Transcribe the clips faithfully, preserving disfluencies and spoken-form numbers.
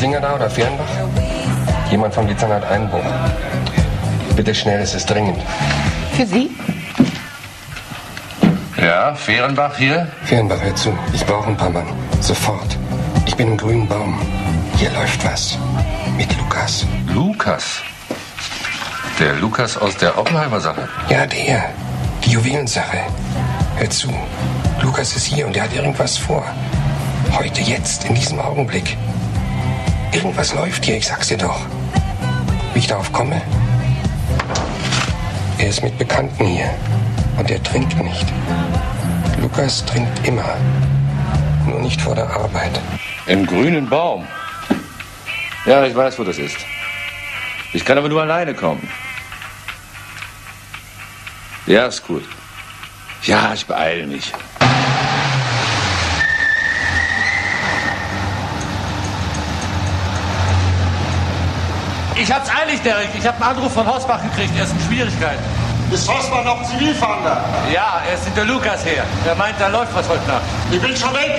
Singer da oder Fehrenbach? Jemand vom Dezernat Einbogen. Bitte schnell, es ist dringend. Für Sie? Ja, Fehrenbach hier? Fehrenbach, hör zu. Ich brauche ein paar Mann. Sofort. Ich bin im Grünen Baum. Hier läuft was. Mit Lukas. Lukas? Der Lukas aus der Oppenheimer-Sache? Ja, der. Die Juwelensache. Hör zu. Lukas ist hier und er hat irgendwas vor. Heute, jetzt, in diesem Augenblick. Irgendwas läuft hier, ich sag's dir doch. Wie ich darauf komme? Er ist mit Bekannten hier. Und er trinkt nicht. Lukas trinkt immer. Nur nicht vor der Arbeit. Im Grünen Baum? Ja, ich weiß, wo das ist. Ich kann aber nur alleine kommen. Ja, ist gut. Ja, ich beeile mich. Ich hab's eilig, Derrick. Ich hab einen Anruf von Hossbach gekriegt. Er ist in Schwierigkeiten. Ist Hossbach noch Zivilfahnder? Ja, er ist hinter Lukas her. Er meint, da läuft was heute Nacht. Ich bin schon weg.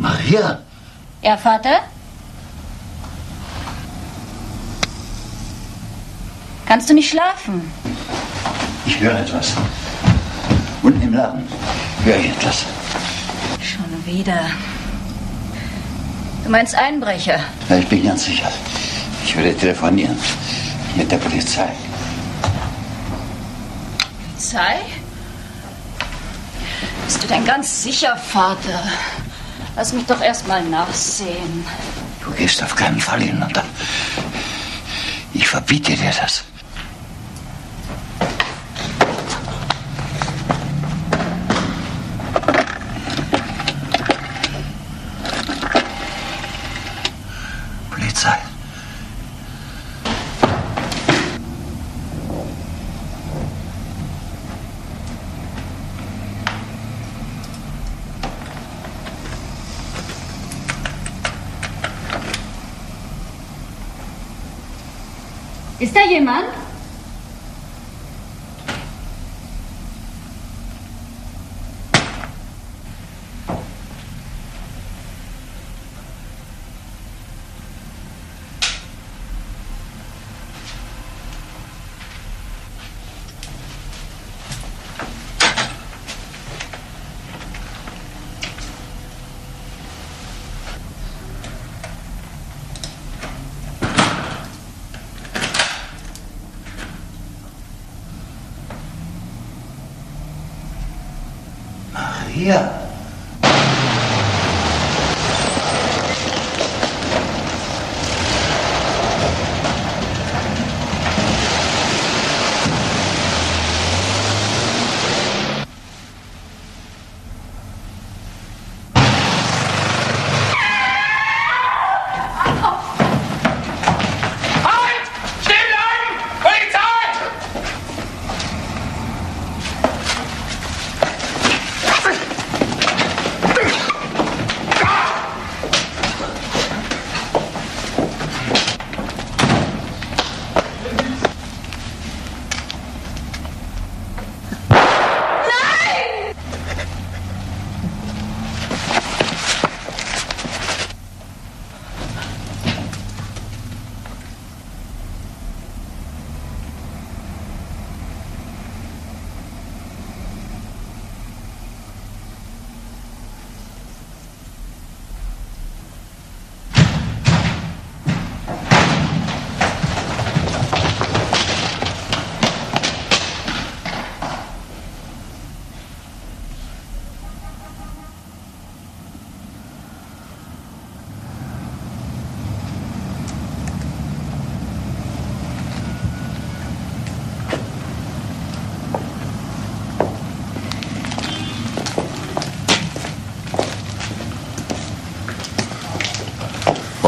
Maria? Ja, Vater? Kannst du nicht schlafen? Ich höre etwas. Unten im Laden höre ich etwas. Schon wieder. Du meinst Einbrecher? Ja, ich bin ganz sicher. Ich würde telefonieren mit der Polizei. Polizei? Bist du denn ganz sicher, Vater? Lass mich doch erstmal nachsehen. Du gehst auf keinen Fall hinunter. Ich verbiete dir das. Polizei. Ist da jemand? Ja.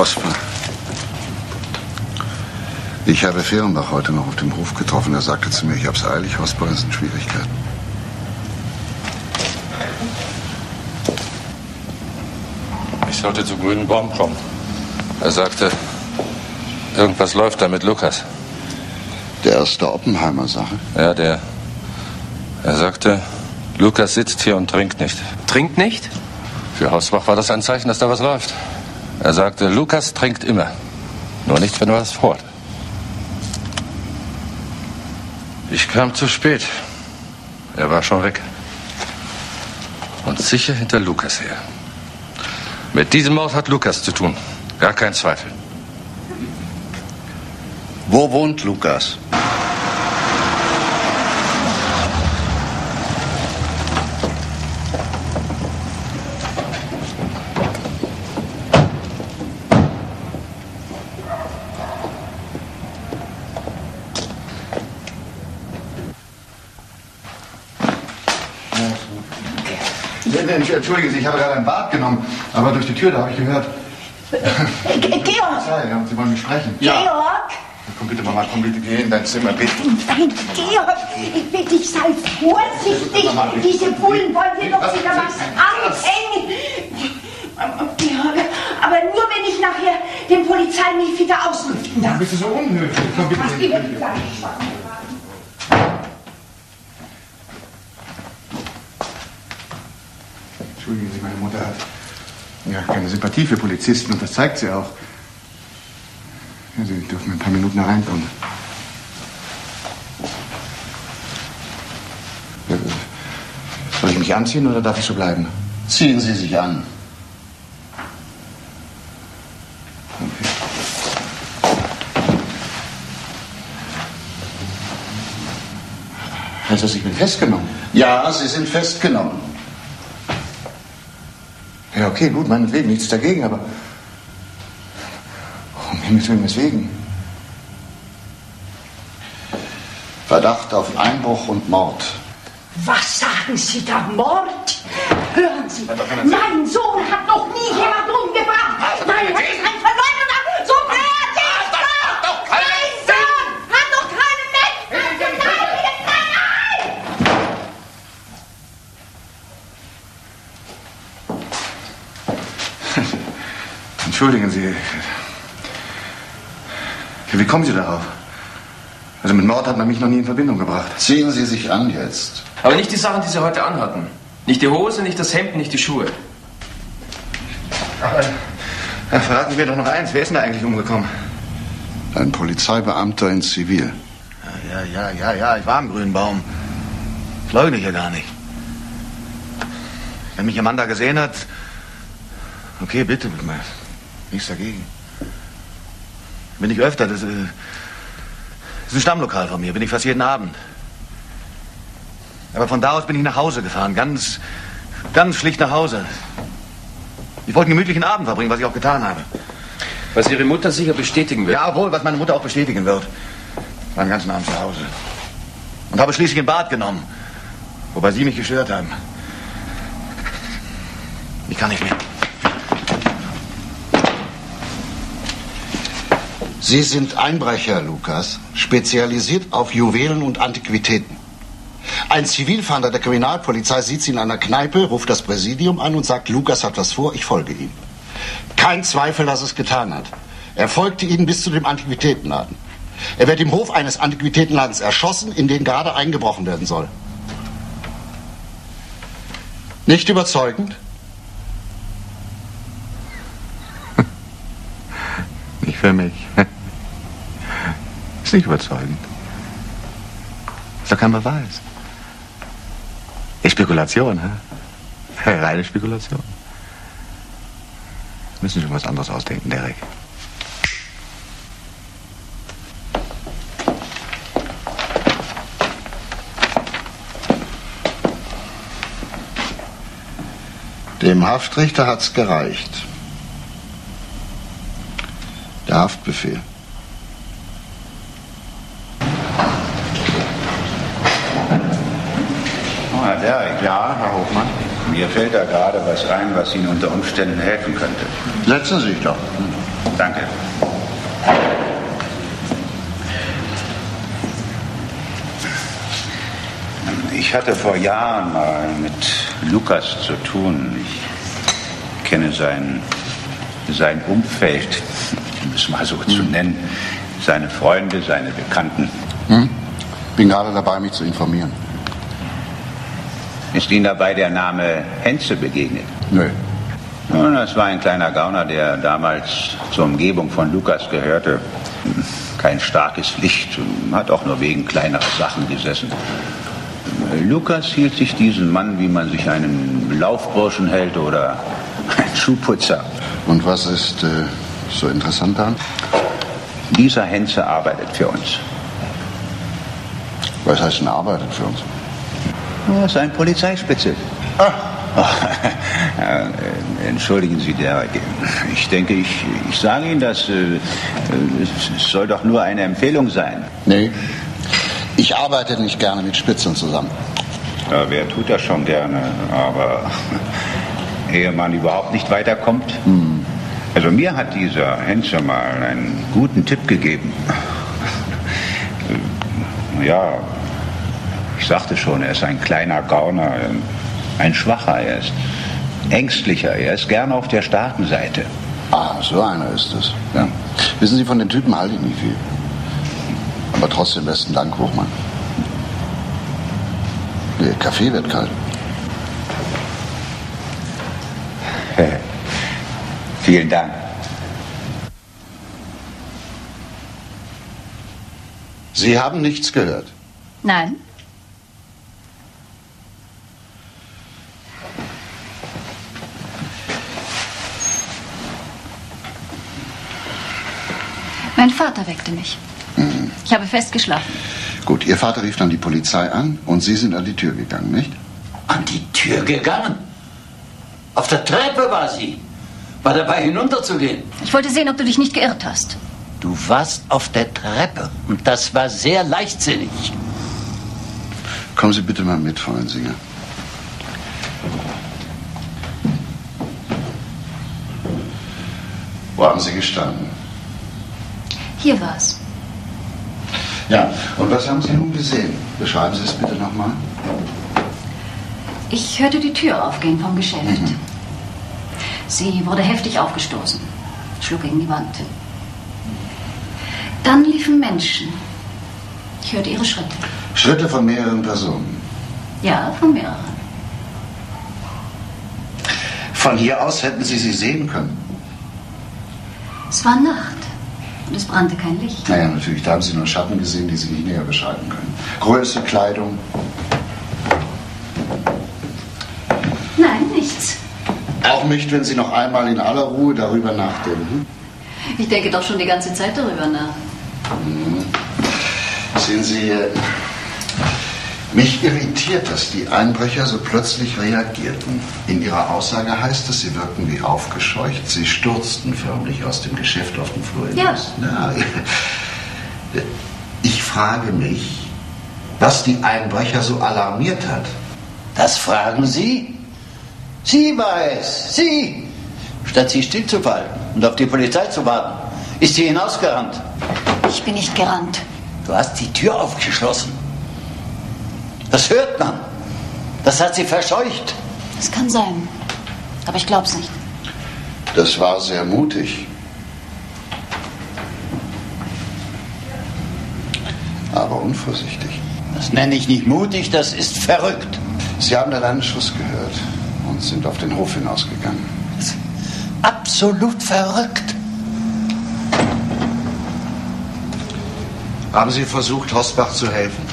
Hossbach. Ich habe Fehrenbach heute noch auf dem Hof getroffen. Er sagte zu mir, ich hab's eilig, Hossbach ist in Schwierigkeiten. Ich sollte zu Grünen Baum kommen. Er sagte, irgendwas läuft da mit Lukas. Der aus der Oppenheimer-Sache? Ja, der. Er sagte, Lukas sitzt hier und trinkt nicht. Trinkt nicht? Für Hossbach war das ein Zeichen, dass da was läuft. Er sagte, Lukas trinkt immer. Nur nicht, wenn er was fordert. Ich kam zu spät. Er war schon weg. Und sicher hinter Lukas her. Mit diesem Mord hat Lukas zu tun. Gar kein Zweifel. Wo wohnt Lukas? Entschuldigen Sie, ich habe gerade ein Bad genommen, aber durch die Tür, da habe ich gehört. Georg! Ja, Sie wollen mich sprechen. Ja. Georg! Komm bitte, Mama, komm bitte, geh in dein Zimmer, bitte. Nein, Georg, ich bitte dich, sei vorsichtig. Mama, ich, Diese Bullen wollen dir doch wieder was anhängen. Georg, aber nur, wenn ich nachher den Polizeimäßig wieder auslüften darf. Du bist so unhöflich. Komm bitte, was, bitte, bitte. Entschuldigen Sie, meine Mutter hat ja keine Sympathie für Polizisten und das zeigt sie auch. Ja, Sie dürfen ein paar Minuten hereinkommen. Soll ich mich anziehen oder darf ich so bleiben? Ziehen Sie sich an. Okay. Also, ich bin festgenommen? Ja, Sie sind festgenommen. Ja, okay, gut, meinetwegen, nichts dagegen, aber um Himmels Willen, weswegen? Verdacht auf Einbruch und Mord. Was sagen Sie da, Mord? Hören Sie, mein Sohn hat noch nie jemand umgebracht. Nein, er ist ein Verleumder, so bärtig! Mein Sohn hat doch keinen Menschen! Nein, nein, nein! Entschuldigen Sie. Wie kommen Sie darauf? Also mit Mord hat man mich noch nie in Verbindung gebracht. Ziehen Sie sich an jetzt. Aber nicht die Sachen, die Sie heute anhatten. Nicht die Hose, nicht das Hemd, nicht die Schuhe. Aber, ja, verraten wir doch noch eins. Wer ist denn da eigentlich umgekommen? Ein Polizeibeamter in Zivil. Ja, ja, ja, ja, ja. Ich war am Grünen Baum. Das leugne ich ja gar nicht. Wenn mich ein Mann da gesehen hat... Okay, bitte, bitte mal. Nichts dagegen. Bin ich öfter. Das, das ist ein Stammlokal von mir. Bin ich fast jeden Abend. Aber von da aus bin ich nach Hause gefahren. Ganz, ganz schlicht nach Hause. Ich wollte einen gemütlichen Abend verbringen, was ich auch getan habe. Was Ihre Mutter sicher bestätigen wird. Ja, wohl, was meine Mutter auch bestätigen wird. Ich war den ganzen Abend zu Hause. Und habe schließlich ein Bad genommen. Wobei Sie mich gestört haben. Ich kann nicht mehr. Sie sind Einbrecher, Lukas, spezialisiert auf Juwelen und Antiquitäten. Ein Zivilfahnder der Kriminalpolizei sieht Sie in einer Kneipe, ruft das Präsidium an und sagt, Lukas hat was vor, ich folge ihm. Kein Zweifel, dass es getan hat. Er folgte Ihnen bis zu dem Antiquitätenladen. Er wird im Hof eines Antiquitätenladens erschossen, in den gerade eingebrochen werden soll. Nicht überzeugend? Nicht für mich. Ist nicht überzeugend. Ist doch kein Beweis. Ist Spekulation, hä? Reine Spekulation. Müssen Sie schon was anderes ausdenken, Derrick. Dem Haftrichter hat's gereicht. Der Haftbefehl. Oh, Herr Derrick, ja, Herr Hochmann? Mir fällt da gerade was ein, was Ihnen unter Umständen helfen könnte. Setzen Sie sich doch. Hm. Danke. Ich hatte vor Jahren mal mit Lukas zu tun. Ich kenne sein, sein Umfeld, um es mal so hm. zu nennen, seine Freunde, seine Bekannten. Hm. Bin gerade dabei, mich zu informieren. Ist Ihnen dabei der Name Henze begegnet? Nö. Nun, das war ein kleiner Gauner, der damals zur Umgebung von Lukas gehörte. Kein starkes Licht, hat auch nur wegen kleinerer Sachen gesessen. Lukas hielt sich diesen Mann, wie man sich einen Laufburschen hält oder einen Schuhputzer. Und was ist äh, so interessant daran? Dieser Henze arbeitet für uns. Was heißt denn arbeitet für uns? Er ist ein Polizeispitzel. Ah. Oh, entschuldigen Sie, Derrick. Ich denke, ich, ich sage Ihnen das. Äh, es soll doch nur eine Empfehlung sein. Nee, ich arbeite nicht gerne mit Spitzeln zusammen. Ja, wer tut das schon gerne? Aber ehe man überhaupt nicht weiterkommt. Hm. Also mir hat dieser Henze mal einen guten Tipp gegeben. Ja, ich sagte schon, er ist ein kleiner Gauner. Ein Schwacher, er ist ängstlicher, er ist gerne auf der starken Seite. Ah, so einer ist es. Ja. Wissen Sie, von den Typen halte ich nicht viel. Aber trotzdem besten Dank, Hochmann. Der Kaffee wird kalt. Vielen Dank. Sie haben nichts gehört? Nein. Mein Vater weckte mich. Mhm. Ich habe fest geschlafen. Gut, Ihr Vater rief dann die Polizei an und Sie sind an die Tür gegangen, nicht? An die Tür gegangen? Auf der Treppe war sie. War dabei, hinunterzugehen. Ich wollte sehen, ob du dich nicht geirrt hast. Du warst auf der Treppe und das war sehr leichtsinnig. Kommen Sie bitte mal mit, Frau Singer. Wo haben Sie gestanden? Hier war's. Ja, und was haben Sie nun gesehen? Beschreiben Sie es bitte nochmal. Ich hörte die Tür aufgehen vom Geschäft. Mhm. Sie wurde heftig aufgestoßen, schlug gegen die Wand. Dann liefen Menschen. Ich hörte ihre Schritte. Schritte von mehreren Personen? Ja, von mehreren. Von hier aus hätten Sie sie sehen können? Es war Nacht. Und es brannte kein Licht. Naja, natürlich, da haben Sie nur Schatten gesehen, die Sie nicht näher beschreiben können. Größe, Kleidung? Nein, nichts. Auch nicht, wenn Sie noch einmal in aller Ruhe darüber nachdenken? Ich denke doch schon die ganze Zeit darüber nach. Hm. Sehen Sie, mich irritiert, dass die Einbrecher so plötzlich reagierten. In ihrer Aussage heißt es, sie wirkten wie aufgescheucht. Sie stürzten förmlich aus dem Geschäft auf den Flur hinaus. Ja. Ja. Ich frage mich, was die Einbrecher so alarmiert hat. Das fragen Sie? Sie war es, Sie! Statt sie stillzuhalten und auf die Polizei zu warten, ist sie hinausgerannt. Ich bin nicht gerannt. Du hast die Tür aufgeschlossen. Das hört man. Das hat sie verscheucht. Das kann sein. Aber ich glaub's nicht. Das war sehr mutig. Aber unvorsichtig. Das nenne ich nicht mutig, das ist verrückt. Sie haben dann einen Schuss gehört und sind auf den Hof hinausgegangen. Das ist absolut verrückt. Haben Sie versucht, Hossbach zu helfen?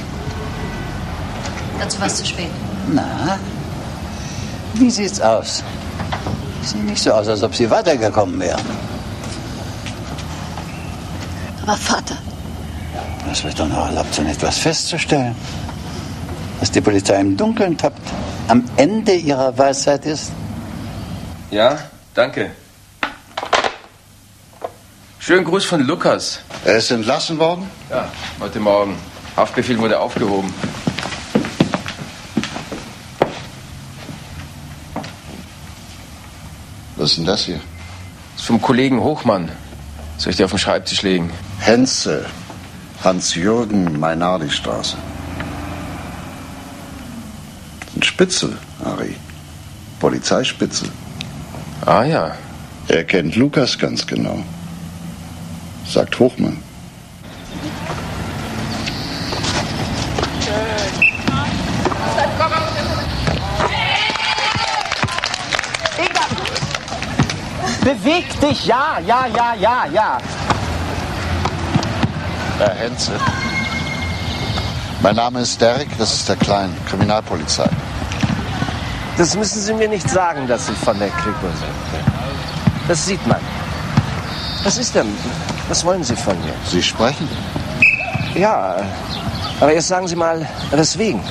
Dazu war es zu spät. Na, wie sieht's aus? Sieht nicht so aus, als ob Sie weitergekommen wären. Aber Vater. Das wird doch noch erlaubt, so etwas festzustellen. Dass die Polizei im Dunkeln tappt, am Ende ihrer Weisheit ist. Ja, danke. Schönen Gruß von Lukas. Er ist entlassen worden? Ja, heute Morgen. Haftbefehl wurde aufgehoben. Was ist denn das hier? Das ist vom Kollegen Hochmann. Soll ich die auf den Schreibtisch legen? Henze, Hans-Jürgen, Mainardi-Straße. Ein Spitzel, Harry. Polizeispitzel. Ah ja. Er kennt Lukas ganz genau. Sagt Hochmann. Beweg dich, ja, ja, ja, ja, ja. Herr Henze. Mein Name ist Derrick, das ist der Kleine, Kriminalpolizei. Das müssen Sie mir nicht sagen, dass Sie von der Clique sind. Das sieht man. Was ist denn? Was wollen Sie von mir? Sie sprechen. Ja, aber jetzt sagen Sie mal, weswegen?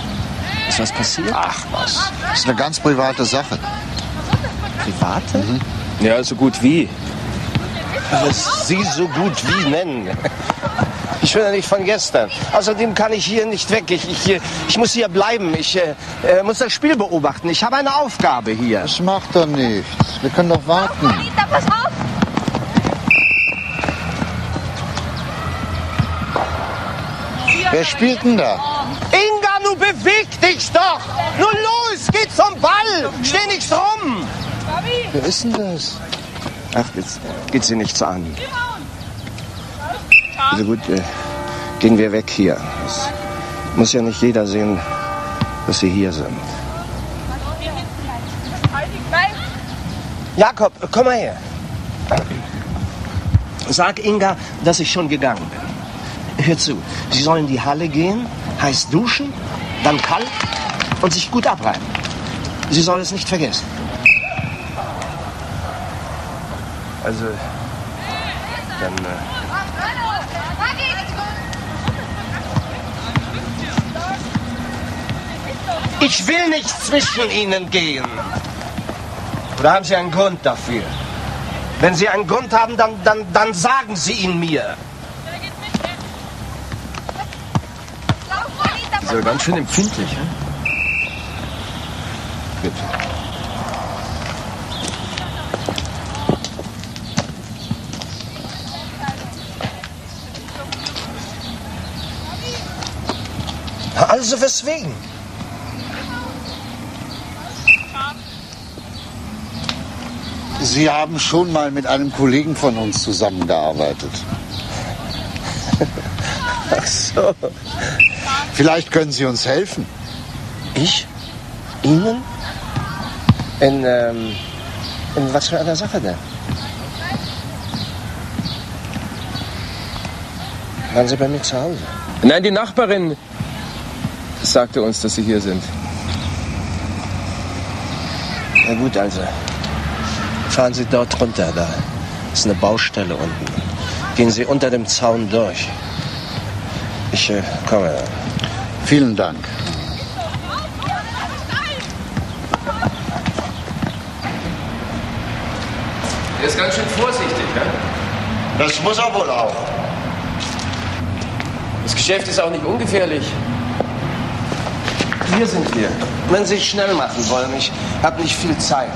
Ist was passiert? Ach was, das ist eine ganz private Sache. Private? Mhm. Ja, so gut wie. Was Sie so gut wie nennen. Ich bin ja nicht von gestern. Außerdem kann ich hier nicht weg. Ich, ich, ich muss hier bleiben. Ich äh, muss das Spiel beobachten. Ich habe eine Aufgabe hier. Das macht doch nichts. Wir können doch warten. Pass auf! Wer spielt denn da? Inga, nun beweg dich doch! Nun los, geh zum Ball! Steh nicht rum! Wer ist denn das? Ach, jetzt geht sie nichts an. Also gut, äh, gehen wir weg hier. Es muss ja nicht jeder sehen, dass Sie hier sind. Jakob, komm mal her. Sag Inga, dass ich schon gegangen bin. Hör zu, Sie sollen in die Halle gehen, heiß duschen, dann kalt und sich gut abreiben. Sie soll es nicht vergessen. Also, dann... Äh Ich will nicht zwischen Ihnen gehen. Oder haben Sie einen Grund dafür? Wenn Sie einen Grund haben, dann, dann, dann sagen Sie ihn mir. So ganz schön empfindlich, ne? Bitte. Also weswegen? Sie haben schon mal mit einem Kollegen von uns zusammengearbeitet. Ach so. Vielleicht können Sie uns helfen. Ich? Ihnen? In, ähm, in was für einer Sache denn? Waren Sie bei mir zu Hause? Nein, die Nachbarin sagte uns, dass Sie hier sind. Na gut, also... Fahren Sie dort runter, da ist eine Baustelle unten. Gehen Sie unter dem Zaun durch. Ich äh, komme. Vielen Dank. Der ist ganz schön vorsichtig, ne? Das muss er wohl auch. Das Geschäft ist auch nicht ungefährlich. Hier sind wir. Wenn Sie es schnell machen wollen, ich habe nicht viel Zeit.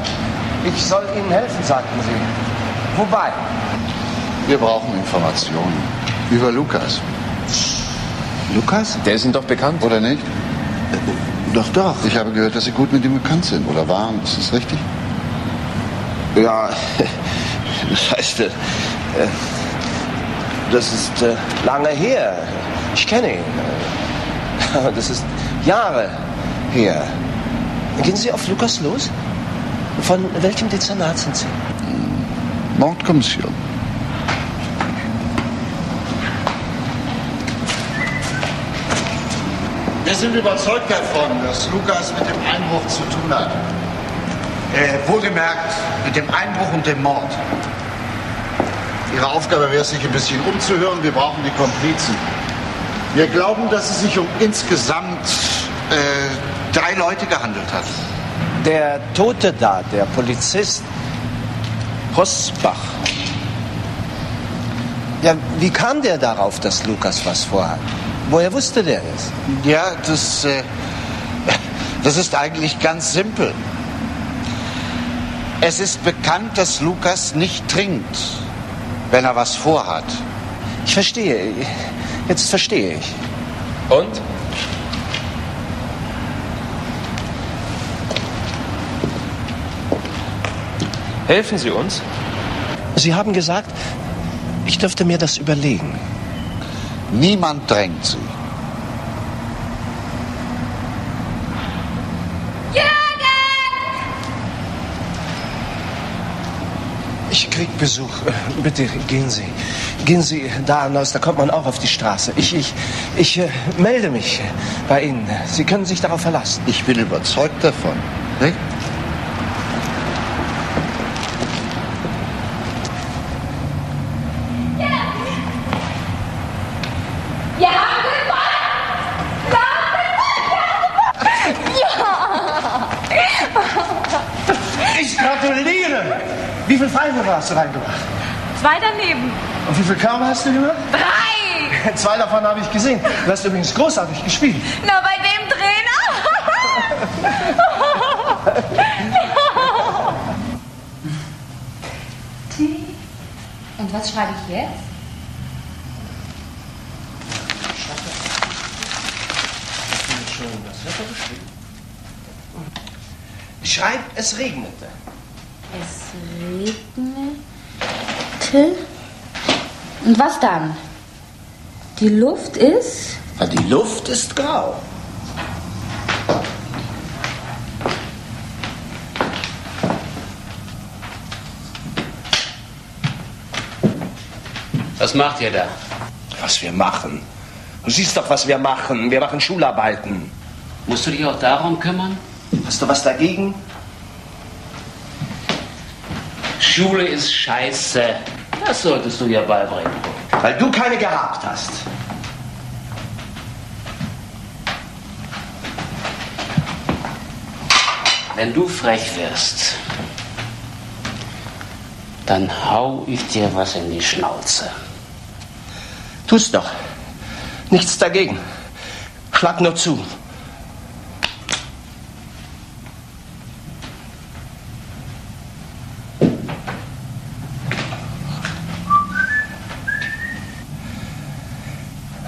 Ich soll Ihnen helfen, sagten Sie. Wobei? Wir brauchen Informationen über Lukas. Lukas? Der ist Ihnen doch bekannt. Oder nicht? Äh, doch, doch. Ich habe gehört, dass Sie gut mit ihm bekannt sind oder waren. Ist das richtig? Ja, das heißt, äh, das ist äh, lange her. Ich kenne ihn. Das ist Jahre her. Gehen Sie auf Lukas los? Von welchem Dezernat sind Sie? Mordkommission. Wir sind überzeugt davon, dass Lukas mit dem Einbruch zu tun hat. Äh, wohlgemerkt, mit dem Einbruch und dem Mord. Ihre Aufgabe wäre es, sich ein bisschen umzuhören. Wir brauchen die Komplizen. Wir glauben, dass es sich um insgesamt äh, drei Leute gehandelt hat. Der Tote da, der Polizist Hossbach. Ja, wie kam der darauf, dass Lukas was vorhat? Woher wusste der das? Ja, das, äh, das ist eigentlich ganz simpel. Es ist bekannt, dass Lukas nicht trinkt. wenn er was vorhat. Ich verstehe. Jetzt verstehe ich. Und? Helfen Sie uns? Sie haben gesagt, ich dürfte mir das überlegen. Niemand drängt Sie. Ich krieg Besuch. Bitte gehen Sie. Gehen Sie da hinaus, da kommt man auch auf die Straße. Ich, ich, ich äh, melde mich bei Ihnen. Sie können sich darauf verlassen. Ich bin überzeugt davon. Ne? Hast du reingemacht? Zwei daneben. Und wie viele Körbe hast du gemacht? Drei! Zwei davon habe ich gesehen. Du hast übrigens großartig gespielt. Na, bei dem Trainer? Und was schreibe ich jetzt? Ich schreibe, es regnete. Es regnete. Und was dann? Die Luft ist? Ja, die Luft ist grau. Was macht ihr da? Was wir machen. Du siehst doch, was wir machen. Wir machen Schularbeiten. Musst du dich auch darum kümmern? Hast du was dagegen? Schule ist scheiße. Das solltest du ihr beibringen. Weil du keine gehabt hast. Wenn du frech wirst, dann hau ich dir was in die Schnauze. Tu's doch. Nichts dagegen. Schlag nur zu.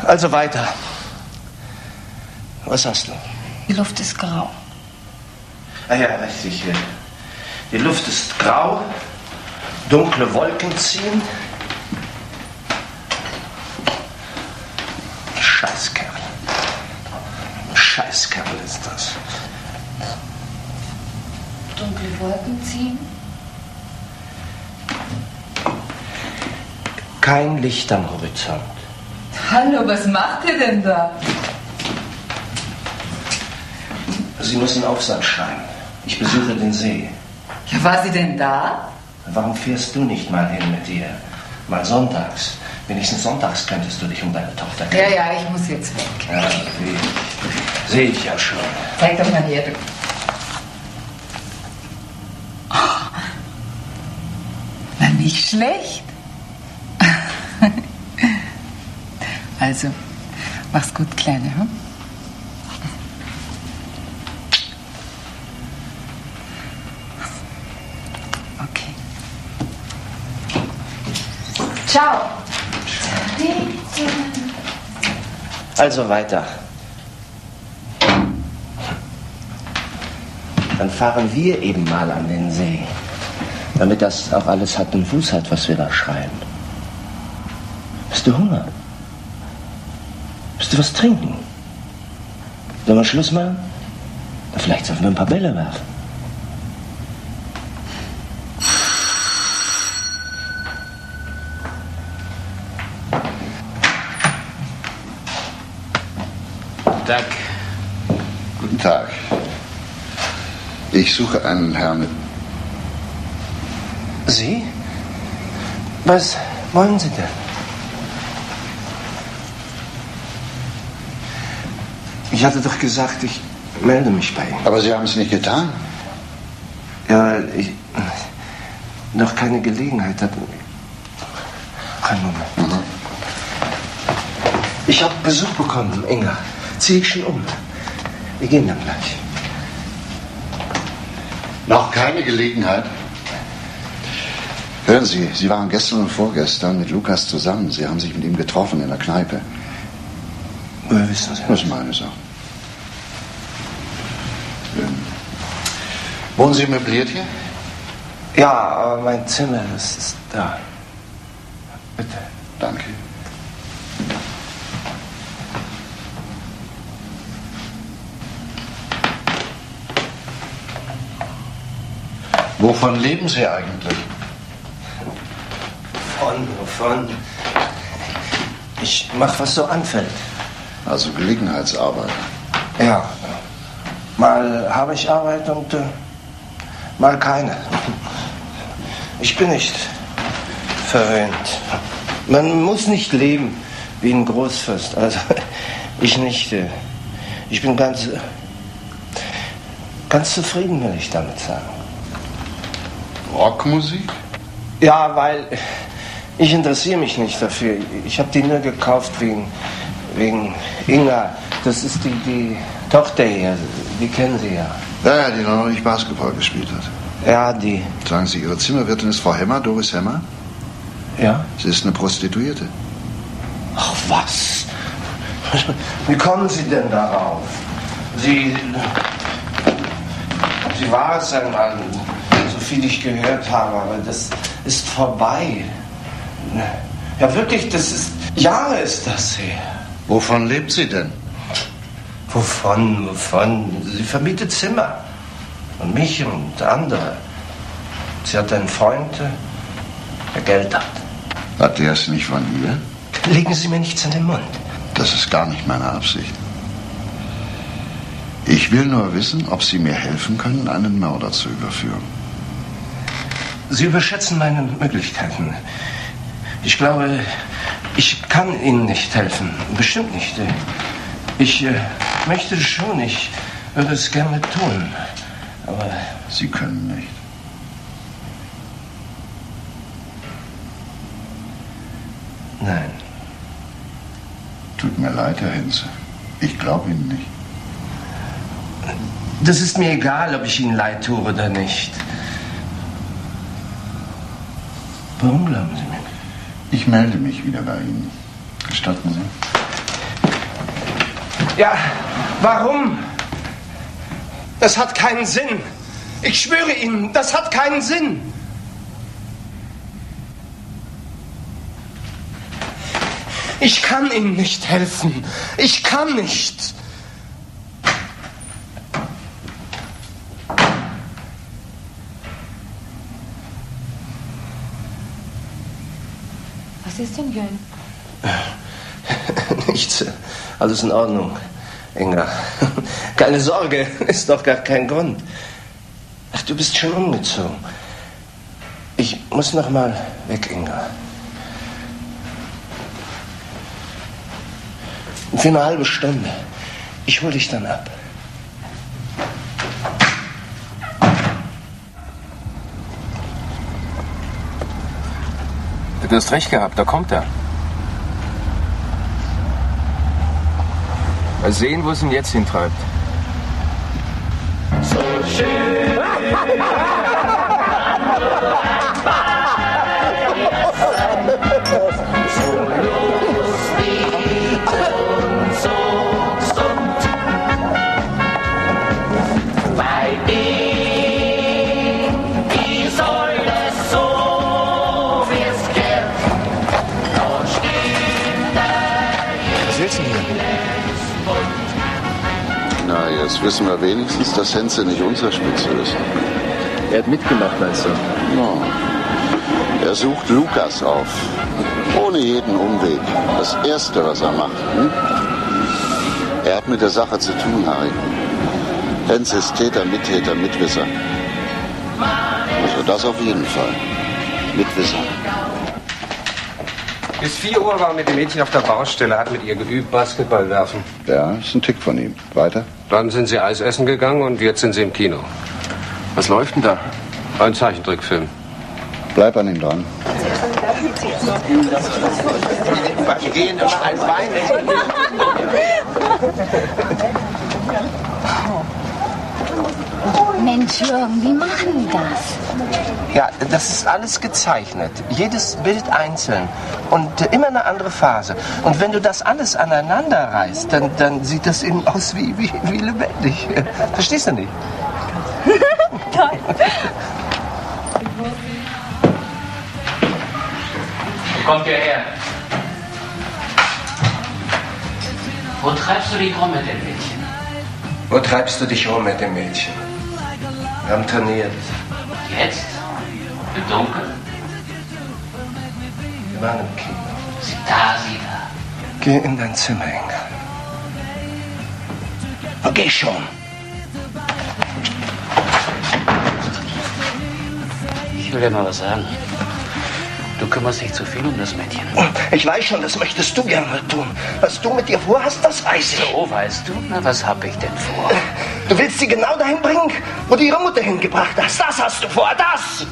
Also weiter. Was hast du? Die Luft ist grau. Ah ja, richtig. Die Luft ist grau, dunkle Wolken ziehen. Scheißkerl. Scheißkerl ist das. Dunkle Wolken ziehen? Kein Licht am Horizont. Hallo, was macht ihr denn da? Sie muss einen Aufsatz schreiben. Ich besuche den See. Ja, war sie denn da? Warum fährst du nicht mal hin mit ihr? Mal sonntags. Wenigstens sonntags könntest du dich um deine Tochter kümmern. Ja, ja, ich muss jetzt weg. Ja, sehe ich. Sehe ich ja schon. Zeig doch mal her. Oh. Na, nicht schlecht. Also, mach's gut, Kleine, hm? Okay. Ciao. Also weiter. Dann fahren wir eben mal an den See, damit das auch alles Hand und Fuß hat, was wir da schreiben. Hast du Hunger? Willst du was trinken? Sollen wir Schluss machen? Vielleicht sollten wir ein paar Bälle werfen. Guten Tag. Guten Tag. Ich suche einen Herrn. Sie? Was wollen Sie denn? Ich hatte doch gesagt, ich melde mich bei Ihnen. Aber Sie haben es nicht getan. Ja, ich noch keine Gelegenheit hatte. Kein Moment. Mhm. Ich habe Besuch bekommen, Inga. Ziehe ich schon um. Wir gehen dann gleich. Noch keine Gelegenheit? Hören Sie, Sie waren gestern und vorgestern mit Lukas zusammen. Sie haben sich mit ihm getroffen in der Kneipe. Woher wissen Sie das? Das meine ich auch. Ähm. Wohnen Sie möbliert hier? Ja, aber mein Zimmer, das ist da. Bitte. Danke. Wovon leben Sie eigentlich? Von, wovon? Ich mach, was so anfällt. Also Gelegenheitsarbeit. Ja. Mal habe ich Arbeit und äh, mal keine. Ich bin nicht verwöhnt. Man muss nicht leben wie ein Großfürst. Also ich nicht. Äh, ich bin ganz, ganz zufrieden, will ich damit sagen. Rockmusik? Ja, weil ich interessiere mich nicht dafür. Ich habe die nur gekauft wegen, wegen Inga. Das ist die, die Tochter hier. Die kennen Sie ja. Ja, ja, die noch nicht Basketball gespielt hat. Ja, die. Sagen Sie, Ihre Zimmerwirtin ist Frau Hemmer, Doris Hemmer? Ja. Sie ist eine Prostituierte. Ach, was? Wie kommen Sie denn darauf? Sie... Sie war es einmal... viel ich gehört habe, aber das ist vorbei. Ja, wirklich, das ist... Jahre ist das her. Wovon lebt sie denn? Wovon, wovon? Sie vermietet Zimmer. Und mich und andere. Sie hat einen Freund, der Geld hat. Hat der es nicht von ihr? Legen Sie mir nichts in den Mund. Das ist gar nicht meine Absicht. Ich will nur wissen, ob Sie mir helfen können, einen Mörder zu überführen. Sie überschätzen meine Möglichkeiten. Ich glaube, ich kann Ihnen nicht helfen. Bestimmt nicht. Ich äh, möchte schon, ich würde es gerne tun. Aber Sie können nicht. Nein. Tut mir leid, Herr Henze. Ich glaube Ihnen nicht. Das ist mir egal, ob ich Ihnen leid tue oder nicht. Warum glauben Sie mir? Ich melde mich wieder bei Ihnen. Gestatten Sie? Ja, warum? Das hat keinen Sinn. Ich schwöre Ihnen, das hat keinen Sinn. Ich kann Ihnen nicht helfen. Ich kann nicht. Was ist denn, Jürgen? Nichts. Alles in Ordnung, Inga. Keine Sorge, ist doch gar kein Grund. Ach, du bist schon umgezogen. Ich muss noch mal weg, Inga. Für eine halbe Stunde. Ich hole dich dann ab. Du hast recht gehabt, da kommt er. Mal sehen, wo es ihn jetzt hintreibt. So schön. So lustig und so gesund. Bei dir. Na, jetzt wissen wir wenigstens, dass Henze nicht unser Spitze ist. Er hat mitgemacht, meinst du? Ja. Er sucht Lukas auf. Ohne jeden Umweg. Das Erste, was er macht. Hm? Er hat mit der Sache zu tun, Harry. Henze ist Täter, Mittäter, Mitwisser. Also das auf jeden Fall. Mitwisser. Bis vier Uhr war er mit dem Mädchen auf der Baustelle, hat mit ihr geübt, Basketball werfen. Ja, ist ein Tick von ihm. Weiter? Dann sind sie Eis essen gegangen und jetzt sind sie im Kino. Was läuft denn da? Ein Zeichentrickfilm. Bleib an ihm dran. Mensch, Jürgen, wie machen die das? Ja, das ist alles gezeichnet. Jedes Bild einzeln. Und immer eine andere Phase. Und wenn du das alles aneinander reißt, dann, dann sieht das eben aus wie, wie, wie lebendig. Verstehst du nicht? Nein. Kommt ihr her? Wo treibst du dich rum mit dem Mädchen? Wo treibst du dich rum mit dem Mädchen? Wir haben trainiert. Jetzt? Im Dunkeln? Wir waren im Kino. Sie da, sie da. Geh in dein Zimmer, Inga. Okay, schon. Ich will dir mal was sagen. Du kümmerst dich zu viel um das Mädchen. Ich weiß schon, das möchtest du gerne tun. Was du mit ihr vorhast, das weiß ich. So, weißt du? Na, was hab ich denn vor? Du willst sie genau dahin bringen, wo du ihre Mutter hingebracht hast. Das hast du vor, das!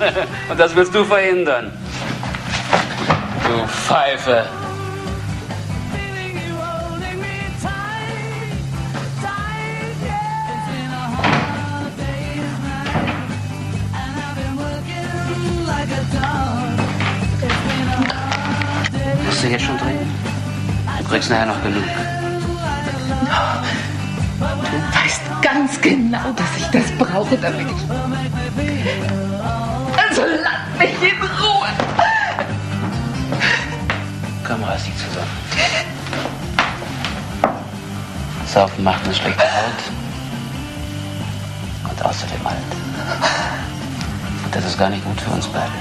Und das willst du verhindern. Du Pfeife. Musst du jetzt schon drehen? Du kriegst nachher noch genug. Du weißt ganz genau, dass ich das brauche, damit ich... Also lass mich in Ruhe! Kamera ist nicht zusammen. Saufen macht eine schlechte Haut. Und außerdem alt. Und das ist gar nicht gut für uns beide.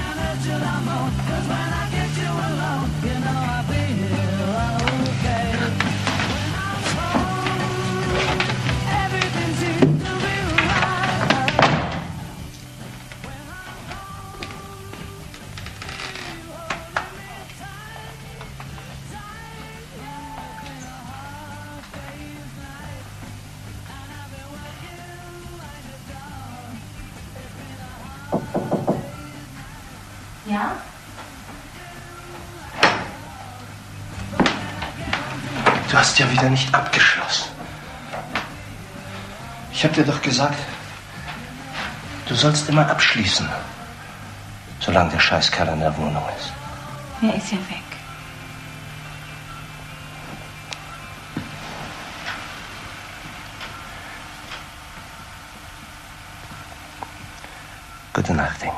Ja? Du hast ja wieder nicht abgeschlossen. Ich hab dir doch gesagt, du sollst immer abschließen, solange der Scheißkerl in der Wohnung ist. Er ist ja weg. Gute Nacht, Inga.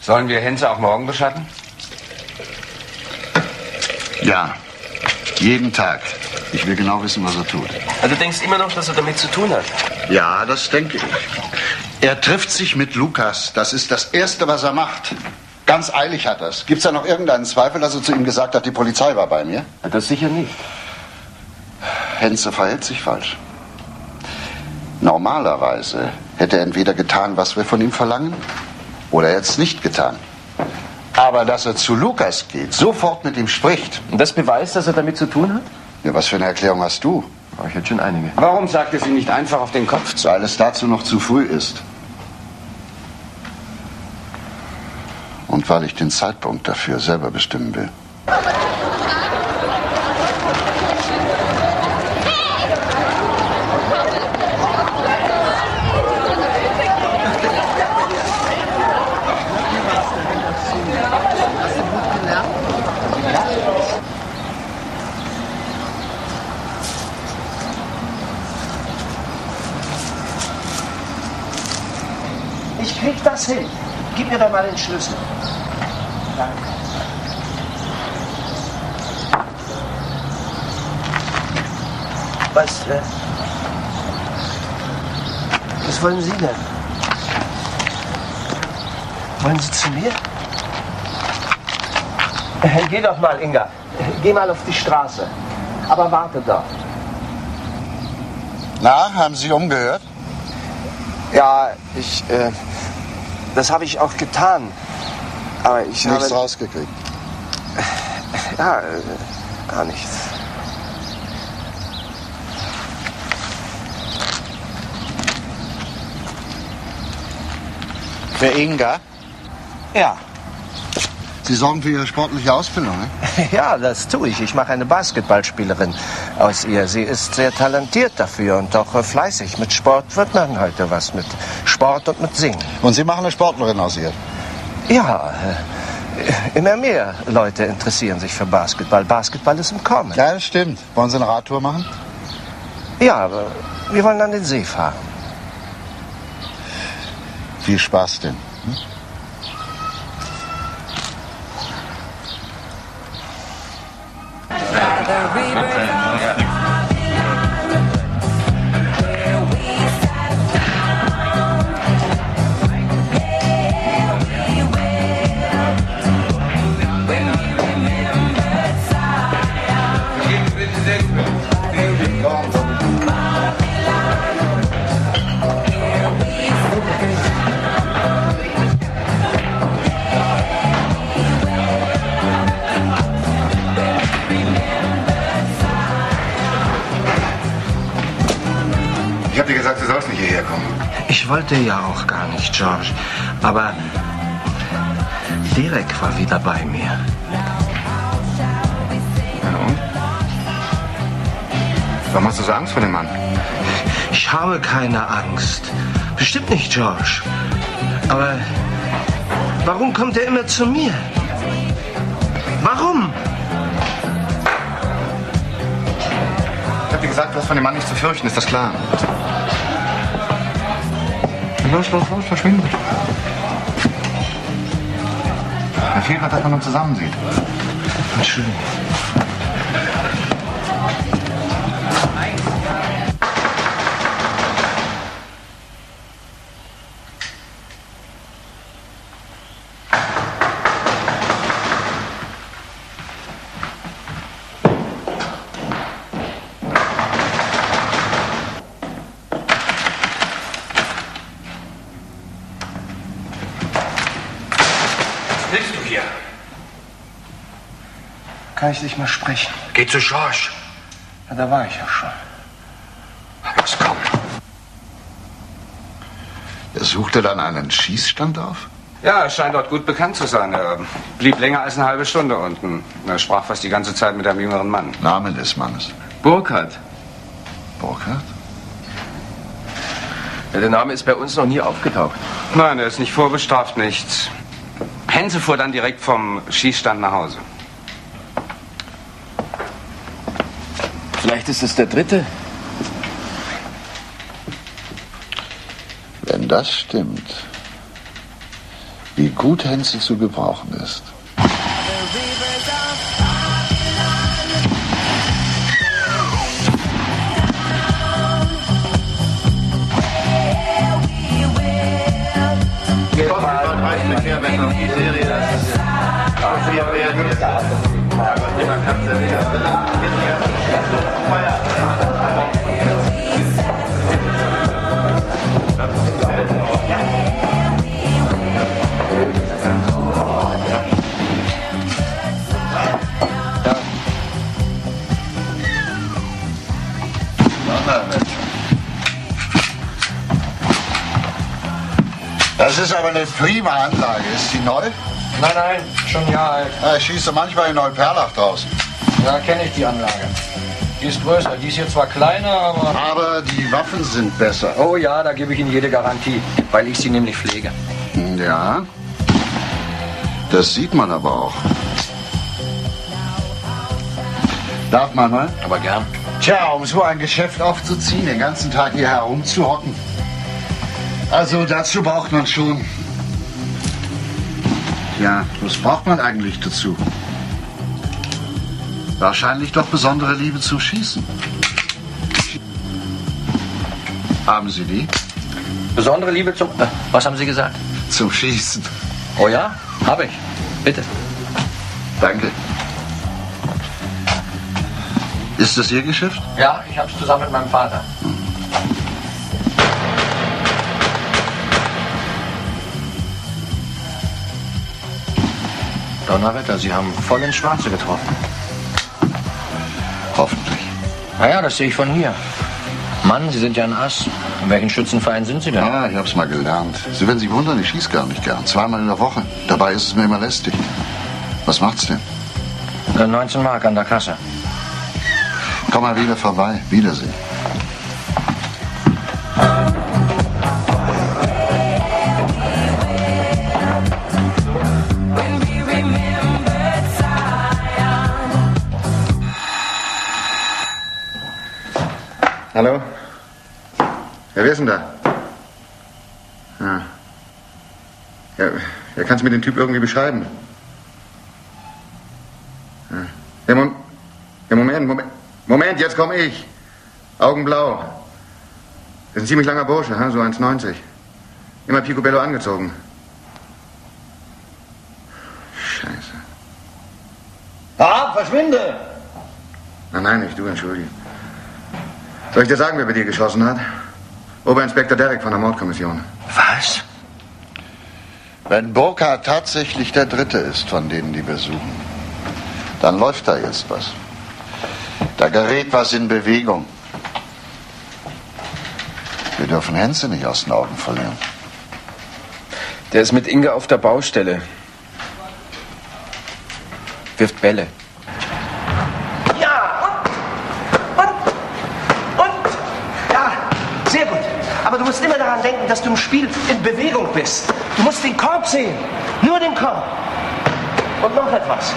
Sollen wir Henze auch morgen beschatten? Ja, jeden Tag. Ich will genau wissen, was er tut. Also du denkst immer noch, dass er damit zu tun hat? Ja, das denke ich. Er trifft sich mit Lukas. Das ist das Erste, was er macht. Ganz eilig hat er es. Gibt es da noch irgendeinen Zweifel, dass er zu ihm gesagt hat, die Polizei war bei mir? Das sicher nicht. Henze verhält sich falsch. Normalerweise hätte er entweder getan, was wir von ihm verlangen, oder er hat es nicht getan. Aber dass er zu Lukas geht, sofort mit ihm spricht. Und das beweist, dass er damit zu tun hat? Ja, was für eine Erklärung hast du? Oh, ich hätte schon einige. Warum sagt er sie nicht einfach auf den Kopf? Weil es dazu noch zu früh ist. Und weil ich den Zeitpunkt dafür selber bestimmen will. Hin. Gib mir doch mal den Schlüssel. Danke. Was, äh, was wollen Sie denn? Wollen Sie zu mir? Äh, geh doch mal, Inga. Geh mal auf die Straße. Aber warte doch. Na, haben Sie umgehört? Ja, ich, äh... das habe ich auch getan, aber ich habe... Nichts rausgekriegt? Ja, äh, gar nichts. Für Inga? Ja. Sie sorgen für Ihre sportliche Ausbildung, ne? Ja, das tue ich. Ich mache eine Basketballspielerin aus ihr. Sie ist sehr talentiert dafür und auch fleißig. Mit Sport wird man heute was. Mit Sport und mit Singen. Und Sie machen eine Sportlerin aus ihr? Ja, immer mehr Leute interessieren sich für Basketball. Basketball ist im Kommen. Ja, das stimmt. Wollen Sie eine Radtour machen? Ja, aber wir wollen an den See fahren. Viel Spaß denn. Hm? Ich wollte ja auch gar nicht, George, aber Derrick war wieder bei mir. Ja, und? Warum hast du so Angst vor dem Mann? Ich habe keine Angst. Bestimmt nicht, George. Aber warum kommt er immer zu mir? Warum? Ich habe dir gesagt, du hast von dem Mann nichts zu fürchten, ist das klar? Los, los, los, verschwindet. Da fehlt was, dass man uns zusammen sieht. Entschuldigung. Kann ich nicht mehr sprechen. Geh zu George. Ja, da war ich ja schon. Los, komm. Er suchte dann einen Schießstand auf? Ja, er scheint dort gut bekannt zu sein. Er blieb länger als eine halbe Stunde unten. Er sprach fast die ganze Zeit mit einem jüngeren Mann. Name des Mannes? Burkhardt. Burkhardt? Ja, der Name ist bei uns noch nie aufgetaucht. Nein, er ist nicht vorbestraft, nichts. Henze fuhr dann direkt vom Schießstand nach Hause. Vielleicht ist es der dritte. Wenn das stimmt, wie gut Henze zu gebrauchen ist. Das ist aber eine prima Anlage. Ist die neu? Nein, nein, schon ein Jahr alt. Ja, ich schieße manchmal in Neuperlach draußen. Ja, kenne ich die Anlage. Die ist größer, die ist hier zwar kleiner, aber... Aber die Waffen sind besser. Oh ja, da gebe ich Ihnen jede Garantie, weil ich sie nämlich pflege. Ja, das sieht man aber auch. Darf man, ne? Aber gern. Tja, um so ein Geschäft aufzuziehen, den ganzen Tag hier herumzuhocken. Also dazu braucht man schon... Ja, was braucht man eigentlich dazu? Wahrscheinlich doch besondere Liebe zum Schießen. Haben Sie die? Besondere Liebe zum... Äh, was haben Sie gesagt? Zum Schießen. Oh ja, habe ich. Bitte. Danke. Ist das Ihr Geschäft? Ja, ich habe es zusammen mit meinem Vater. Hm. Donnerwetter, Sie haben voll ins Schwarze getroffen. Hoffentlich. Na ja, das sehe ich von hier. Mann, Sie sind ja ein Ass. In welchen Schützenverein sind Sie denn? Ja, ich hab's mal gelernt. Sie werden sich wundern, ich schieße gar nicht gern. Zweimal in der Woche. Dabei ist es mir immer lästig. Was macht's denn? neunzehn Mark an der Kasse. Komm mal wieder vorbei. Wiedersehen. Hallo? Ja, wer ist denn da? Ja. Ja, ja, kannst du mir den Typ irgendwie beschreiben? Ja, ja, Mom ja Moment, Moment, Moment, jetzt komme ich. Augenblau. Das ist ein ziemlich langer Bursche, so eins neunzig. Immer picobello angezogen. Scheiße. Ah, verschwinde! Nein, nein, nicht du, entschuldige. Soll ich dir sagen, wer bei dir geschossen hat? Oberinspektor Derrick von der Mordkommission. Was? Wenn Burkhardt tatsächlich der Dritte ist von denen, die wir suchen, dann läuft da jetzt was. Da gerät was in Bewegung. Wir dürfen Henze nicht aus den Augen verlieren. Der ist mit Inga auf der Baustelle. Wirft Bälle. Du musst immer daran denken, dass du im Spiel in Bewegung bist. Du musst den Korb sehen. Nur den Korb. Und noch etwas.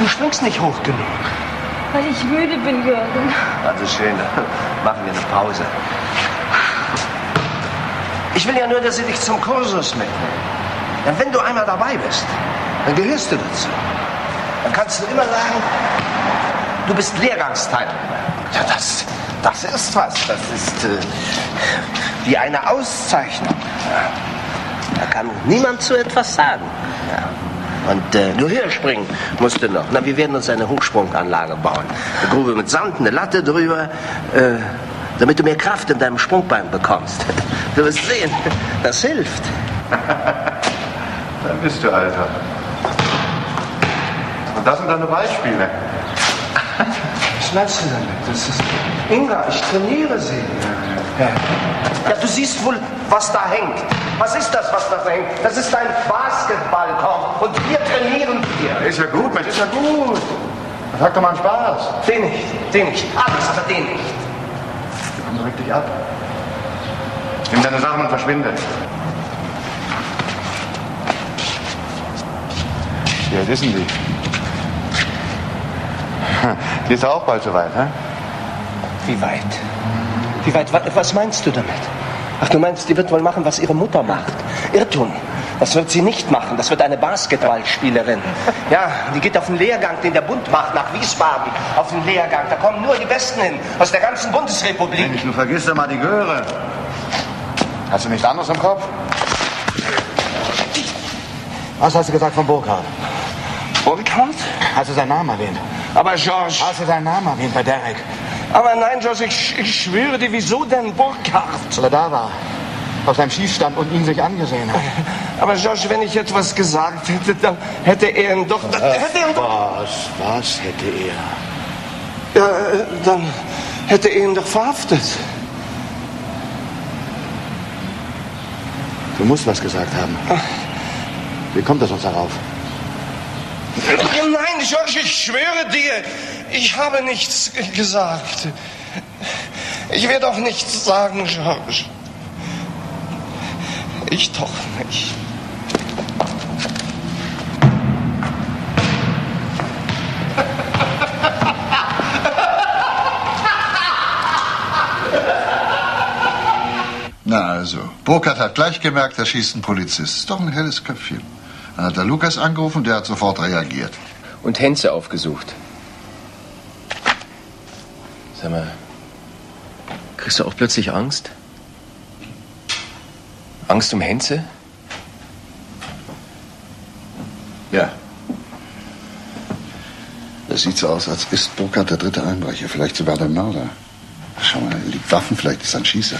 Du springst nicht hoch genug. Weil ich müde bin, Jürgen. Also schön. Machen wir eine Pause. Ich will ja nur, dass sie dich zum Kursus mitnehmen. Denn wenn du einmal dabei bist, dann gehörst du dazu. Dann kannst du immer sagen, du bist Lehrgangsteilnehmer. Ja, das... Das ist was. Das ist äh, wie eine Auszeichnung. Ja. Da kann niemand zu etwas sagen. Ja. Und äh, nur herspringen musst du noch. Na, wir werden uns eine Hochsprunganlage bauen. Eine Grube mit Sand, eine Latte drüber, äh, damit du mehr Kraft in deinem Sprungbein bekommst. Du wirst sehen, das hilft. Dann bist du Alter. Und das sind deine Beispiele. Was meinst du damit? Das ist... Inga, ich trainiere sie. Ja. Ja, du siehst wohl, was da hängt. Was ist das, was da hängt? Das ist ein Basketballkorb. Und wir trainieren hier. Ist ja gut, Mensch, ist ja gut. Dann sag doch mal einen Spaß. Den nicht, den nicht. Alles, aber den nicht. Du kommst richtig ab. Nimm deine Sachen und verschwinde. Ja, das wissen die. Die ist auch bald so weit, hä? Wie weit? Wie weit? Was meinst du damit? Ach, du meinst, die wird wohl machen, was ihre Mutter macht. Irrtum. Das wird sie nicht machen. Das wird eine Basketballspielerin. Ja, die geht auf den Lehrgang, den der Bund macht, nach Wiesbaden. Auf den Lehrgang. Da kommen nur die Besten hin. Aus der ganzen Bundesrepublik. Wenn ich nur vergisse, mal die Göre. Hast du nichts anderes im Kopf? Was hast du gesagt von Burkhardt? Burkhardt? Hast du seinen Namen erwähnt? Aber Georg... Hast du deinen Namen erwähnt bei Derrick? Aber nein, Georg, ich, ich schwöre dir, wieso denn Burkhardt? Weil er da war, auf seinem Schießstand und ihn sich angesehen hat. Aber Georg, wenn ich etwas gesagt hätte, dann hätte er ihn doch... Was, hätte er doch, was, was hätte er? Ja, dann hätte er ihn doch verhaftet. Du musst was gesagt haben. Wie kommt er sonst darauf? Nein, George, ich schwöre dir, ich habe nichts gesagt. Ich werde auch nichts sagen, George. Ich doch nicht. Na also, Burkhardt hat gleich gemerkt, da schießt ein Polizist. Ist doch ein helles Köpfchen. Dann hat der Lukas angerufen, der hat sofort reagiert. Und Henze aufgesucht. Sag mal, kriegst du auch plötzlich Angst? Angst um Henze? Ja. Das sieht so aus, als ist Burkhardt der dritte Einbrecher, vielleicht sogar der Mörder. Schau mal, er liegt Waffen, vielleicht ist er ein Schießer.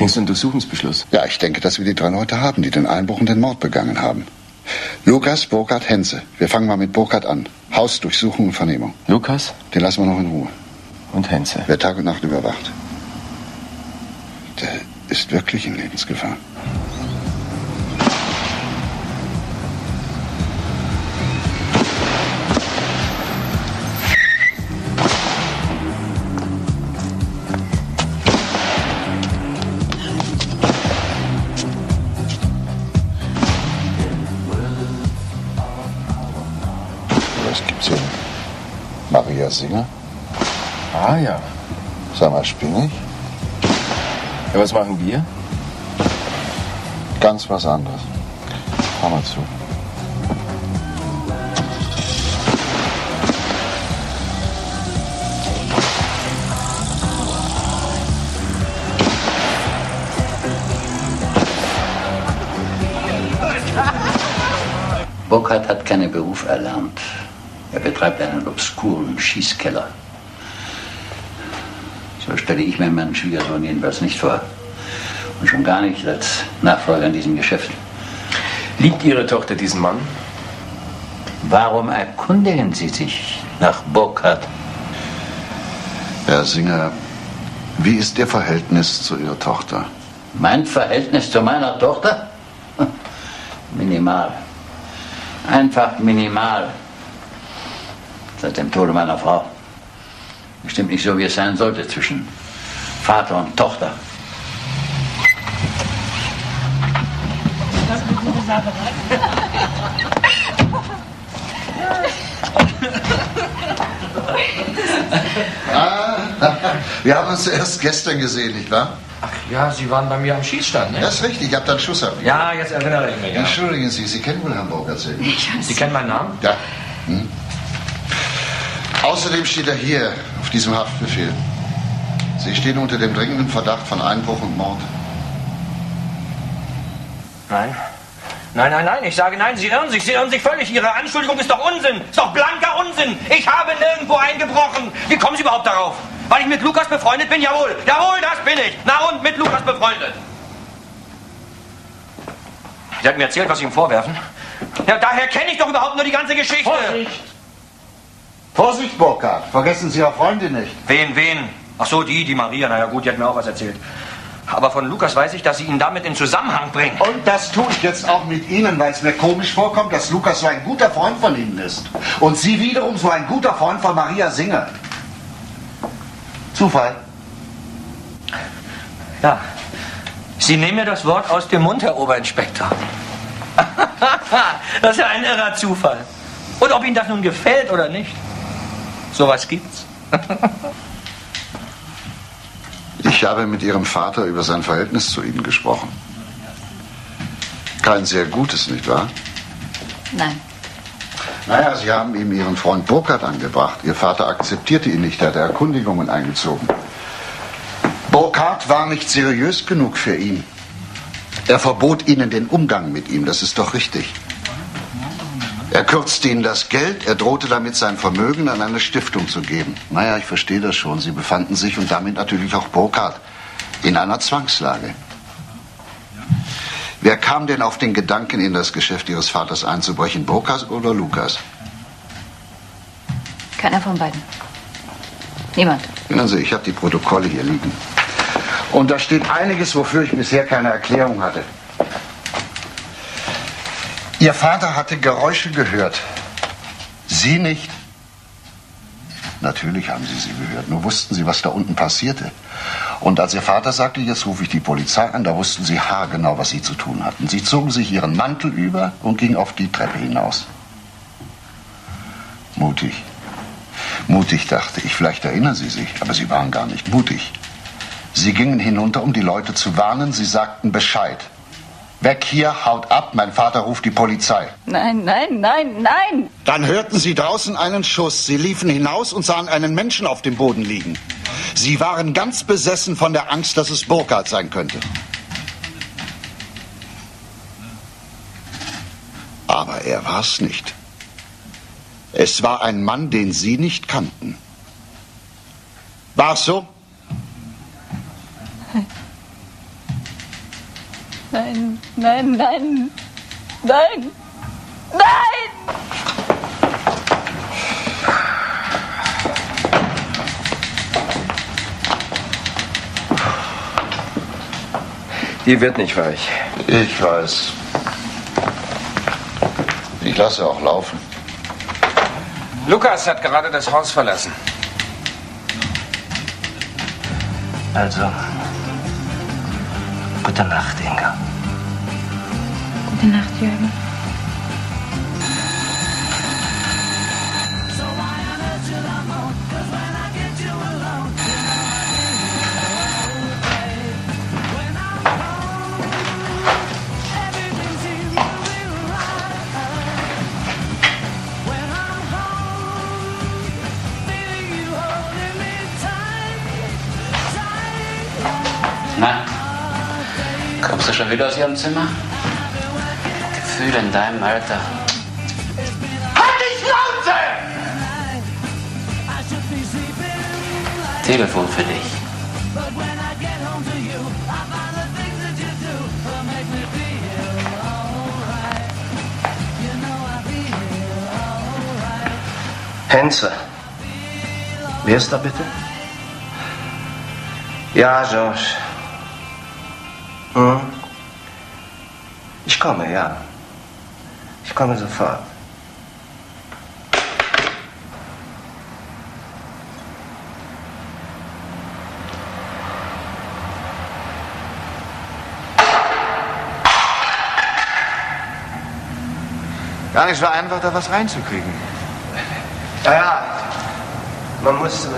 Denkst du an Durchsuchungsbeschluss? Ja, ich denke, dass wir die drei Leute haben, die den Einbruch und den Mord begangen haben. Lukas, Burkhardt, Henze. Wir fangen mal mit Burkhardt an. Haus, Durchsuchung und Vernehmung. Lukas? Den lassen wir noch in Ruhe. Und Henze? Wer Tag und Nacht überwacht. Der ist wirklich in Lebensgefahr. das gibt's ja nicht. Maria Singer? Ah ja. Sag mal, spinne ich? Ja, was machen wir? Ganz was anderes. Hör mal zu. Burkhardt hat keinen Beruf erlernt. Er betreibt einen obskuren Schießkeller. So stelle ich mir meinen Schwiegersohn jedenfalls nicht vor. Und schon gar nicht als Nachfolger in diesem Geschäft. Liebt Ihre Tochter diesen Mann? Warum erkundigen Sie sich nach Burkhardt? Herr Singer, wie ist Ihr Verhältnis zu Ihrer Tochter? Mein Verhältnis zu meiner Tochter? Minimal. Einfach minimal. Seit dem Tode meiner Frau. Bestimmt nicht so, wie es sein sollte zwischen Vater und Tochter. Das ist eine gute Sache. Ah, wir haben uns erst gestern gesehen, nicht wahr? Ach ja, Sie waren bei mir am Schießstand, ne? Das ist richtig, ich habe dann Schuss erwähnt. Ja, jetzt erinnere ich mich. Ja. Entschuldigen Sie, Sie kennen wohl Hamburger See. Sie kennen meinen Namen? Ja. Hm. Außerdem steht er hier, auf diesem Haftbefehl. Sie stehen unter dem dringenden Verdacht von Einbruch und Mord. Nein. Nein, nein, nein, ich sage nein, Sie irren sich, Sie irren sich völlig. Ihre Anschuldigung ist doch Unsinn, ist doch blanker Unsinn. Ich habe nirgendwo eingebrochen. Wie kommen Sie überhaupt darauf? Weil ich mit Lukas befreundet bin? Jawohl, jawohl, das bin ich. Na und, mit Lukas befreundet. Sie hat mir erzählt, was Sie ihm vorwerfen. Ja, daher kenne ich doch überhaupt nur die ganze Geschichte. Vorsicht! Vorsicht, Burkhardt, vergessen Sie Ihre Freunde nicht. Wen, wen? Ach so, die, die Maria. Na ja gut, die hat mir auch was erzählt. Aber von Lukas weiß ich, dass Sie ihn damit in Zusammenhang bringen. Und das tue ich jetzt auch mit Ihnen, weil es mir komisch vorkommt, dass Lukas so ein guter Freund von Ihnen ist. Und Sie wiederum so ein guter Freund von Maria Singer. Zufall. Ja, Sie nehmen mir das Wort aus dem Mund, Herr Oberinspektor. Das ist ja ein irrer Zufall. Und ob Ihnen das nun gefällt oder nicht, sowas gibt's. Ich habe mit Ihrem Vater über sein Verhältnis zu Ihnen gesprochen. Kein sehr gutes, nicht wahr? Nein. Naja, Sie haben ihm Ihren Freund Burkhardt angebracht. Ihr Vater akzeptierte ihn nicht, er hat Erkundigungen eingezogen. Burkhardt war nicht seriös genug für ihn. Er verbot Ihnen den Umgang mit ihm, das ist doch richtig. Er kürzte Ihnen das Geld, er drohte damit, sein Vermögen an eine Stiftung zu geben. Naja, ich verstehe das schon, Sie befanden sich und damit natürlich auch Burkhardt in einer Zwangslage. Wer kam denn auf den Gedanken, in das Geschäft Ihres Vaters einzubrechen? Burkhardt oder Lukas? Keiner von beiden. Niemand. Also, ich habe die Protokolle hier liegen. Und da steht einiges, wofür ich bisher keine Erklärung hatte. Ihr Vater hatte Geräusche gehört. Sie nicht. Natürlich haben Sie sie gehört, nur wussten Sie, was da unten passierte. Und als Ihr Vater sagte, jetzt rufe ich die Polizei an, da wussten Sie haargenau, was Sie zu tun hatten. Sie zogen sich Ihren Mantel über und gingen auf die Treppe hinaus. Mutig. Mutig, dachte ich. Vielleicht erinnern Sie sich, aber Sie waren gar nicht mutig. Sie gingen hinunter, um die Leute zu warnen. Sie sagten Bescheid. Weg hier, haut ab, mein Vater ruft die Polizei. Nein, nein, nein, nein. Dann hörten sie draußen einen Schuss. Sie liefen hinaus und sahen einen Menschen auf dem Boden liegen. Sie waren ganz besessen von der Angst, dass es Burkhardt sein könnte. Aber er war es nicht. Es war ein Mann, den Sie nicht kannten. War es so? Nein. Nein, nein, nein, nein, nein! Die wird nicht weich. Ich weiß. Ich lasse auch laufen. Lukas hat gerade das Haus verlassen. Also... Gute Nacht, Inga. Gute Nacht, Jürgen. schon wieder aus Ihrem Zimmer? Gefühl in deinem Alter. Halt die Schnauze! Telefon für dich. Henze. Wer ist da bitte? Ja, Georg. Hm? Ich komme, ja. Ich komme sofort. Gar nicht so einfach, da was reinzukriegen. Ja, ja. Man muss,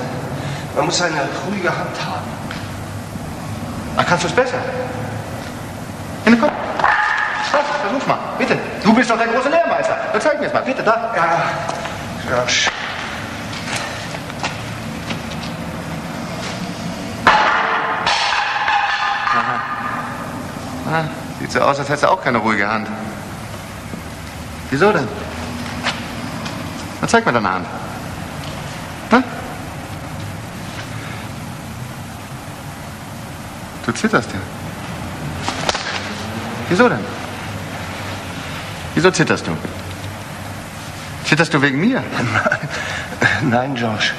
man muss eine ruhige Hand haben. Ach, kannst du es besser? Hinne, komm. Stopp, versuch mal, bitte. Du bist doch der große Lehrmeister. Dann zeig mir es mal, bitte, da. Ja, ja. Aha. Ah, sieht so aus, als hättest du auch keine ruhige Hand. Wieso denn? Dann zeig mir deine Hand. Na? Du zitterst ja. Wieso denn? Wieso zitterst du? Zitterst du wegen mir? Nein, nein, George.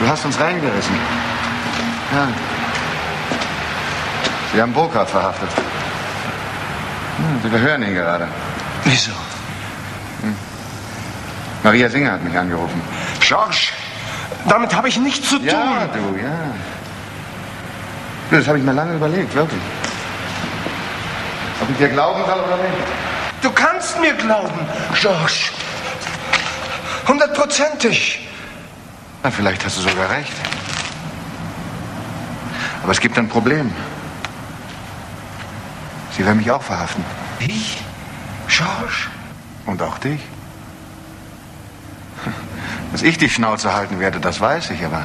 Du hast uns reingerissen. Ja. Sie haben Burkhardt verhaftet. Hm, wir verhören ihn gerade. Wieso? Hm. Maria Singer hat mich angerufen. George! Damit habe ich nichts zu tun. Ja, du, ja. Das habe ich mir lange überlegt, wirklich. Ob ich dir glauben soll oder nicht. Du kannst mir glauben, George. Hundertprozentig. Na, vielleicht hast du sogar recht. Aber es gibt ein Problem. Sie werden mich auch verhaften. Ich? George? Und auch dich. Dass ich die Schnauze halten werde, das weiß ich, aber...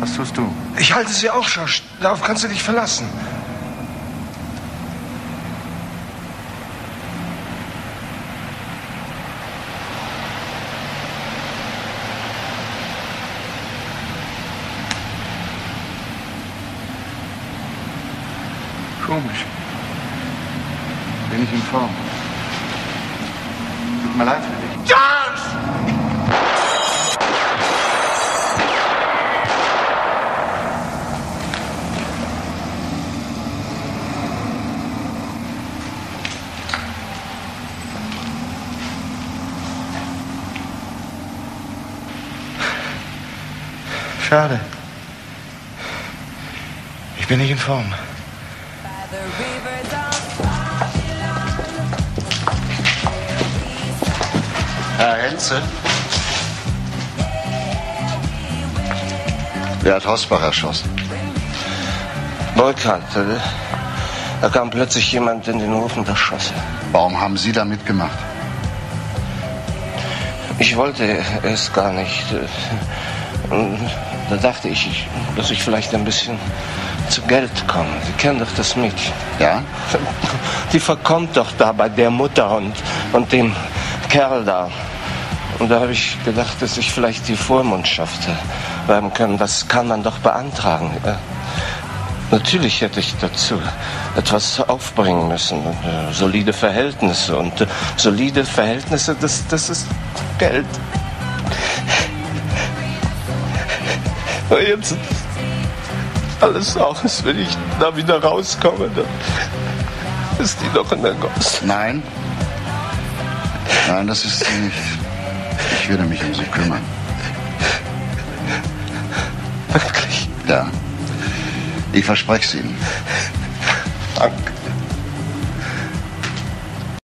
Was tust du? Ich halte sie auch, George. Darauf kannst du dich verlassen. Komisch. Bin ich in Form. Tut mir leid für dich. Ja! Schade. Ich bin nicht in Form. Herr Henze? Wer hat Hossbach erschossen? Burkhardt. Da kam plötzlich jemand in den Hof und erschoss. Warum haben Sie da mitgemacht? Ich wollte es gar nicht. Und da dachte ich, dass ich vielleicht ein bisschen zu Geld komme. Sie kennen doch das Mädchen. Ja? Die verkommt doch da bei der Mutterhund und dem Kerl da. Und da habe ich gedacht, dass ich vielleicht die Vormundschaft bleiben kann. Das kann man doch beantragen. Natürlich hätte ich dazu etwas aufbringen müssen. Solide Verhältnisse. Und solide Verhältnisse, das, das ist Geld. Aber jetzt ist alles aus, wenn ich da wieder rauskomme, dann ist die doch in der Gosse. Nein. Nein, das ist sie nicht. Ich würde mich um sie kümmern. Wirklich? Ja. Ich verspreche es Ihnen. Danke.